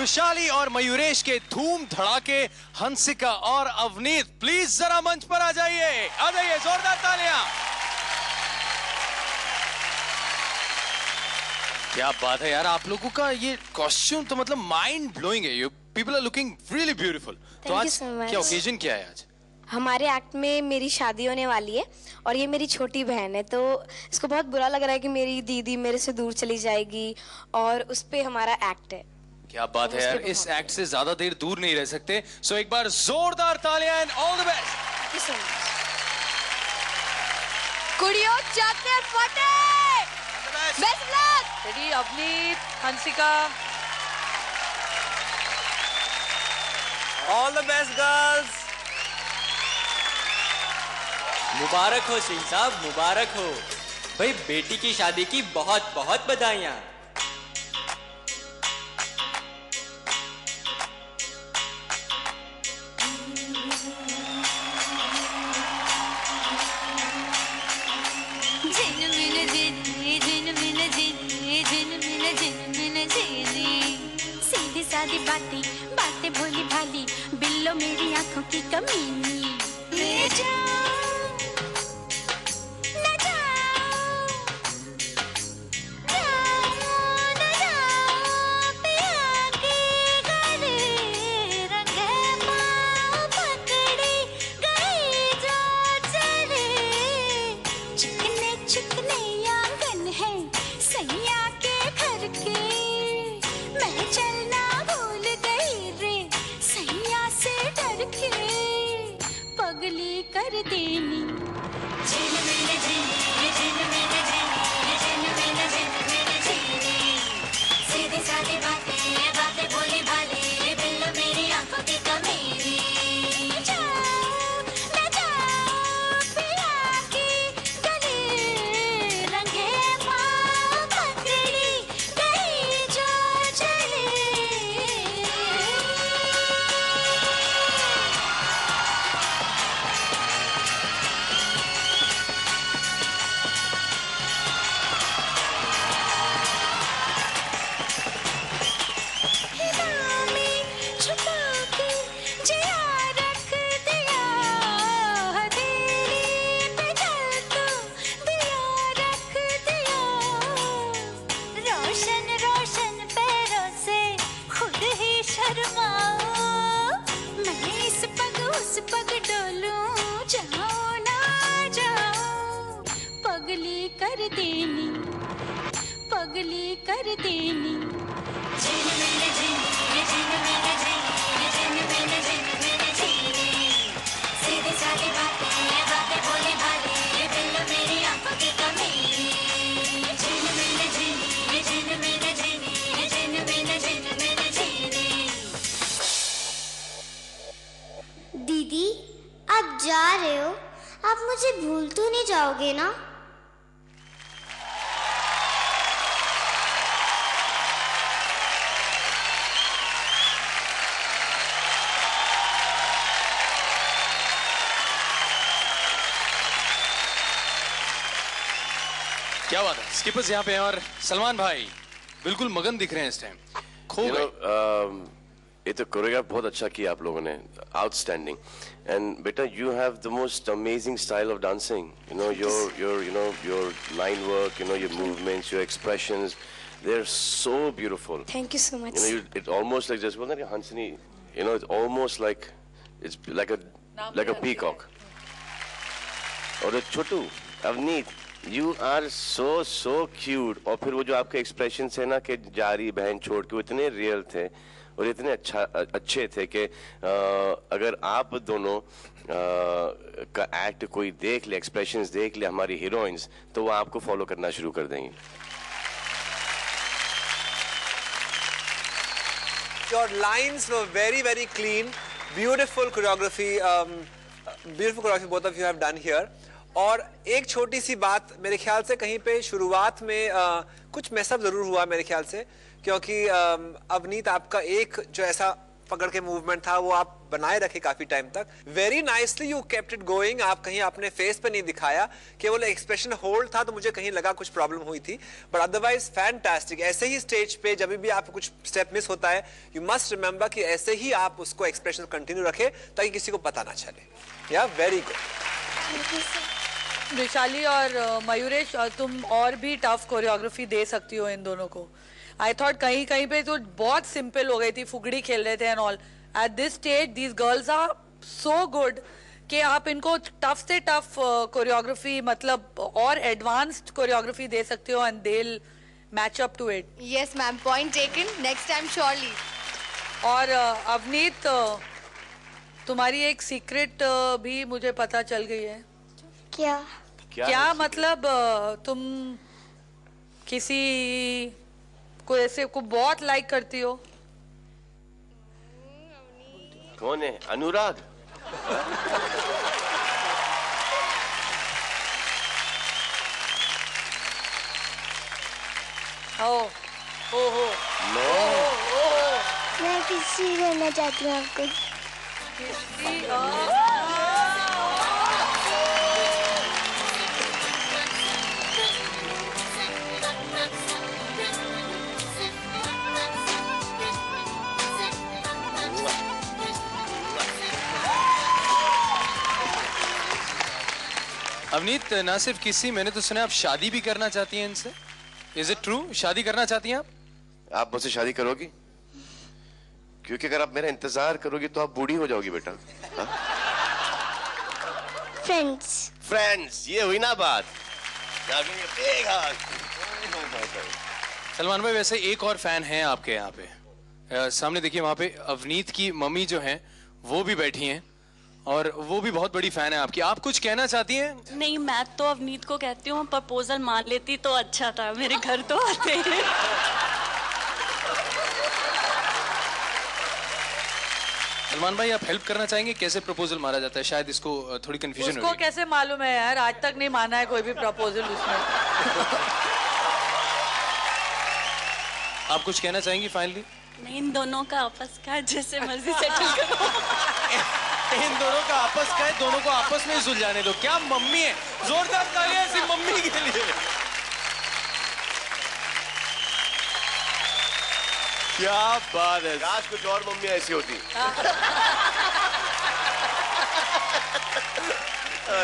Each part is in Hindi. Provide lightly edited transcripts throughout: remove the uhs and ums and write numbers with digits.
वैशाली और मयूरेश के धूम धड़ाके। हंसिका और अवनीत प्लीज जरा मंच पर आ जाइए, जोरदार तालियां। क्या बात है यार, आप लोगों का ये कॉस्ट्यूम तो मतलब माइंड ब्लोइंग है। You people are looking really beautiful. तो आज क्या ओकेजन क्या है? आज हमारे एक्ट में मेरी शादी होने वाली है और ये मेरी छोटी बहन है, तो इसको बहुत बुरा लग रहा है कि मेरी दीदी मेरे से दूर चली जाएगी और उस पर हमारा एक्ट है। क्या बात है यार, इस एक्ट से ज्यादा देर दूर नहीं रह सकते। सो एक बार जोरदार तालियां एंड ऑल द बेस्ट। कुड़ियों जाते फटे, best luck. Ready Avneet, Hansika, all the best girls. मुबारक हो सिंह साहब, मुबारक हो भाई, बेटी की शादी की बहुत बहुत बधाइयाँ। सीधी सादी बातें बातें भोली भाली, बिल्लो मेरी आंखों की कमीनी। क्या बात है, स्किपर्स यहाँ पे हैं और सलमान भाई बिल्कुल मगन दिख रहे हैं इस टाइम। खो गए। ये तो कोरियोग्राफ बहुत अच्छा किया आप लोगों ने, आउटस्टैंडिंग। एंड बेटा you have the most amazing style of dancing, you know your you know your line work, you know your movements, your expressions, they are so beautiful. Thank you so much. You know it almost like just बोलते हैं हंसनी, you know it almost like it's like a peacock. और छोटू Avneet, You are so cute। और फिर वो जो आपके एक्सप्रेशन है ना कि जा रही बहन छोड़ के, वो इतने रियल थे और इतने अच्छे थे कि अगर आप दोनों का एक्ट कोई देख ले, एक्सप्रेशन देख ले हमारी हीरोइंस, तो वो आपको फॉलो करना शुरू कर देंगी। Your lines were very very clean, beautiful choreography, beautiful choreography both of you have done here। और एक छोटी सी बात, मेरे ख्याल से कहीं पे शुरुआत में कुछ मैसअप जरूर हुआ मेरे ख्याल से, क्योंकि अवनीत आपका एक जो ऐसा पकड़ के मूवमेंट था वो आप बनाए रखे काफी टाइम तक. Very nicely you kept it going. आप कहीं अपने फेस पे नहीं दिखाया, केवल एक्सप्रेशन होल्ड था तो मुझे कहीं लगा कुछ प्रॉब्लम हुई थी, बट अदरवाइज फैंटास्टिक. ऐसे ही स्टेज पे जब भी आप कुछ स्टेप मिस होता है यू मस्ट रिमेंबर कि ऐसे ही आप उसको एक्सप्रेशन कंटिन्यू रखें ताकि किसी को पता ना चले. या वेरी गुड वैशाली और मयूरेश, और तुम और भी टफ कोरियोग्राफी दे सकती हो इन दोनों को. आई थॉट कहीं कहीं पे तो बहुत सिंपल हो गई थी, फुगड़ी खेल रहे थे and all. At this stage these girls are so good कि आप इनको टफ से टफ कोरियोग्राफी, मतलब और एडवांस्ड कोरियोग्राफी दे सकते हो and they will match up to it. Yes ma'am, point taken. Next time surely. और अवनीत, तुम्हारी एक सीक्रेट भी मुझे पता चल गई है. क्या मतलब तुम किसी को ऐसे को बहुत लाइक करती हो? कौन है? अनुराग. हो मैं किसी रहना चाहती हूँ आपको. अवनीत, ना सिर्फ किसी, मैंने तो सुना आप शादी भी करना चाहती हैं इनसे. Is it true? शादी करना चाहती हैं आप मुझसे शादी करोगी? क्योंकि अगर आप मेरा इंतजार करोगी तो आप बूढ़ी हो जाओगी बेटा. फ्रेंड्स, ये हुई ना बात. सलमान भाई, वैसे एक और फैन है आपके यहाँ पे. सामने देखिए, वहाँ पे अवनीत की मम्मी जो है वो भी बैठी हैं और वो भी बहुत बड़ी फैन है आपकी. आप कुछ कहना चाहती हैं? नहीं, मैं तो अवनीत को कहती हूँ प्रपोजल मान लेती तो अच्छा था, मेरे घर तो आते हैं. सलमान भाई, आप हेल्प करना चाहेंगे कैसे प्रपोजल मारा जाता है? शायद इसको थोड़ी कंफ्यूजन हो. उसको कैसे मालूम है यार, आज तक नहीं माना है कोई भी प्रपोजल उसने. आप कुछ कहना चाहेंगी फाइनली? नहीं, इन दोनों का आपस का जैसे मर्जी सेटल करो. इन दोनों का आपस का है, दोनों को आपस में सुलझाने दो. क्या मम्मी है! जोरदार तालियां ऐसी मम्मी के लिए. क्या बात है, आज कुछ और मम्मी ऐसी होती.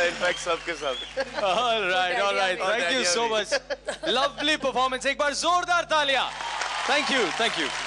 इनफैक्ट सबके साथ. Alright, thank you so much. Lovely performance. एक बार जोरदार तालियां. Thank you